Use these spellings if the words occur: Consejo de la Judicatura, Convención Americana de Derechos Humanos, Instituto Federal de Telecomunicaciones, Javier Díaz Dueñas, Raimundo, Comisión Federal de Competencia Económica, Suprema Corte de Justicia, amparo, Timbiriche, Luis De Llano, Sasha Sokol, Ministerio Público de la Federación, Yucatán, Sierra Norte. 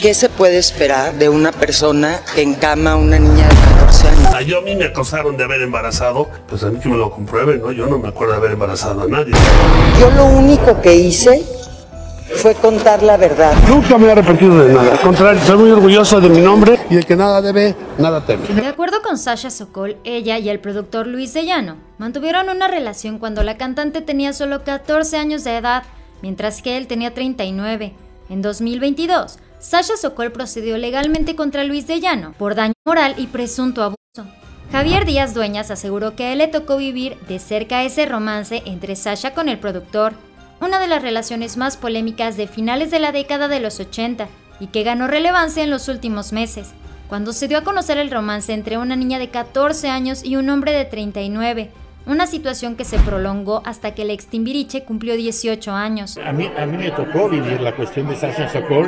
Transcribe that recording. ¿Qué se puede esperar de una persona que encama a una niña de 14 años? Yo a mí me acusaron de haber embarazado, pues a mí que me lo comprueben, ¿no? Yo no me acuerdo de haber embarazado a nadie. Yo lo único que hice fue contar la verdad. Nunca me he arrepentido de nada, al contrario, soy muy orgulloso de mi nombre y el que nada debe, nada teme. De acuerdo con Sasha Sokol, ella y el productor Luis De Llano mantuvieron una relación cuando la cantante tenía solo 14 años de edad, mientras que él tenía 39. En 2022, Sasha Sokol procedió legalmente contra Luis De Llano por daño moral y presunto abuso. Javier Díaz Dueñas aseguró que a él le tocó vivir de cerca ese romance entre Sasha con el productor, una de las relaciones más polémicas de finales de la década de los 80 y que ganó relevancia en los últimos meses, cuando se dio a conocer el romance entre una niña de 14 años y un hombre de 39, una situación que se prolongó hasta que el ex Timbiriche cumplió 18 años. A mí me tocó vivir la cuestión de Sasha Sokol.